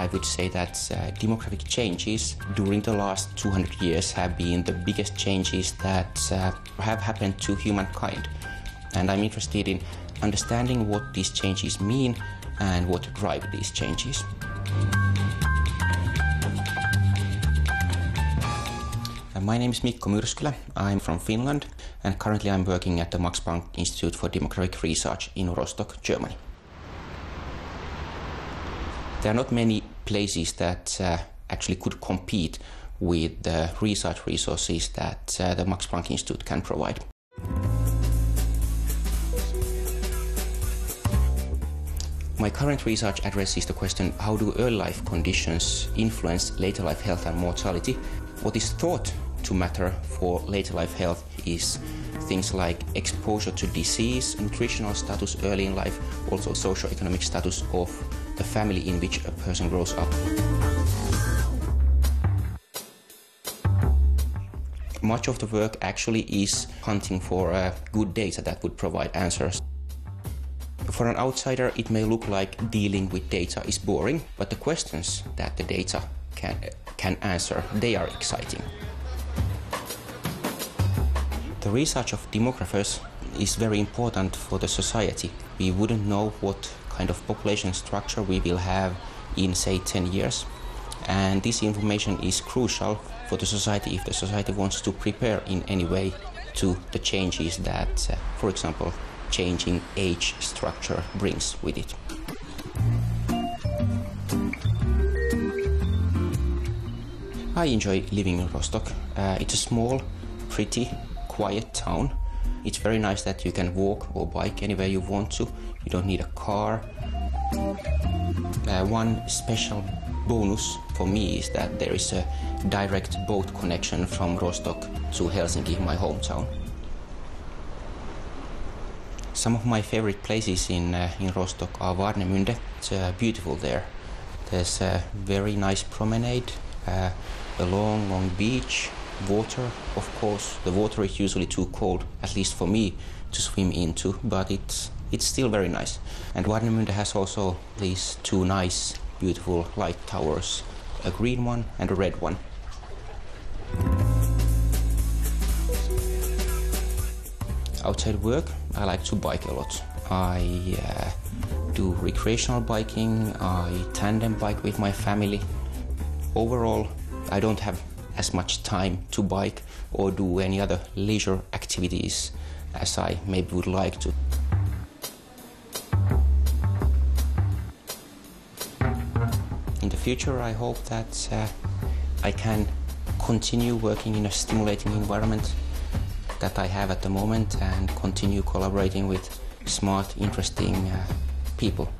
I would say that demographic changes during the last 200 years have been the biggest changes that have happened to humankind. And I'm interested in understanding what these changes mean and what drive these changes. My name is Mikko Myrskylä. I'm from Finland, and currently I'm working at the Max Planck Institute for Demographic Research in Rostock, Germany. There are not many places that actually could compete with the research resources that the Max Planck Institute can provide. My current research addresses the question, how do early life conditions influence later life health and mortality? What is thought to matter for later life health is things like exposure to disease, nutritional status early in life, also socioeconomic status of the family in which a person grows up. Much of the work actually is hunting for good data that would provide answers. For an outsider, it may look like dealing with data is boring, but the questions that the data can answer, they are exciting. The research of demographers is very important for the society. We wouldn't know what kind of population structure we will have in, say, 10 years. And this information is crucial for the society if the society wants to prepare in any way to the changes that, for example, changing age structure brings with it. I enjoy living in Rostock. It's a small, pretty, quiet town. It's very nice that you can walk or bike anywhere you want to. You don't need a car. One special bonus for me is that there is a direct boat connection from Rostock to Helsinki, my hometown. Some of my favorite places in Rostock are Warnemünde. It's beautiful there. There's a very nice promenade, a long, long beach, water, of course. The water is usually too cold, at least for me, to swim into, but it's still very nice. And Warnemünde has also these two nice, beautiful light towers, a green one and a red one. Outside work, I like to bike a lot. I do recreational biking, I tandem bike with my family. Overall, I don't have as much time to bike or do any other leisure activities as I maybe would like to. In the future, I hope that I can continue working in a stimulating environment that I have at the moment and continue collaborating with smart, interesting people.